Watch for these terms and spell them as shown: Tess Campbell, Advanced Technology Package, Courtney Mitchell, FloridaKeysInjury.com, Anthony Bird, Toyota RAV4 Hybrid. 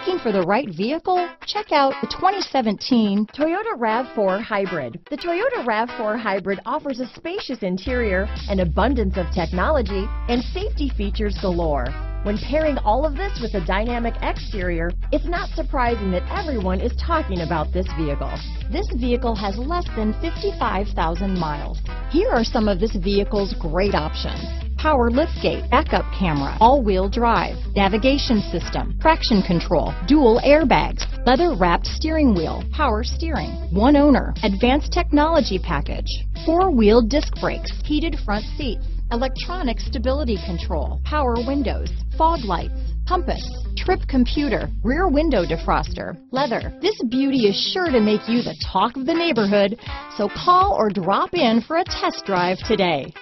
Looking for the right vehicle? Check out the 2017 Toyota RAV4 Hybrid. The Toyota RAV4 Hybrid offers a spacious interior, an abundance of technology, and safety features galore. When pairing all of this with a dynamic exterior, it's not surprising that everyone is talking about this vehicle. This vehicle has less than 55,000 miles. Here are some of this vehicle's great options: power liftgate, backup camera, all-wheel drive, navigation system, traction control, dual airbags, leather-wrapped steering wheel, power steering, one owner, advanced technology package, four-wheel disc brakes, heated front seats, electronic stability control, power windows, fog lights, compass, trip computer, rear window defroster, leather. This beauty is sure to make you the talk of the neighborhood, so call or drop in for a test drive today.